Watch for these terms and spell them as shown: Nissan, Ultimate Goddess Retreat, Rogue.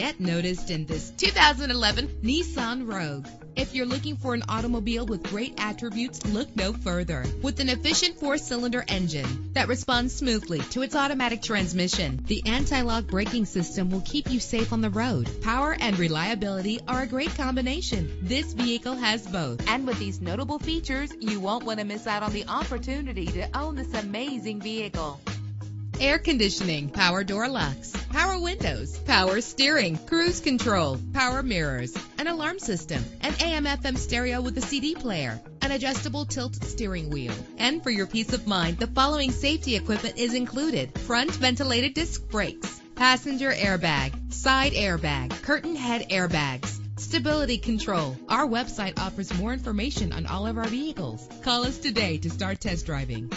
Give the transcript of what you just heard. yet noticed in this 2011 Nissan Rogue. If you're looking for an automobile with great attributes, look no further. With an efficient four-cylinder engine that responds smoothly to its automatic transmission, the anti-lock braking system will keep you safe on the road. Power and reliability are a great combination. This vehicle has both. And with these notable features, you won't want to miss out on the opportunity to own this amazing vehicle. Air conditioning, power door locks, power windows, power steering, cruise control, power mirrors, an alarm system, an AM/FM stereo with a CD player, an adjustable tilt steering wheel. And for your peace of mind, the following safety equipment is included: front ventilated disc brakes, passenger airbag, side airbag, curtain head airbags, stability control. Our website offers more information on all of our vehicles. Call us today to start test driving.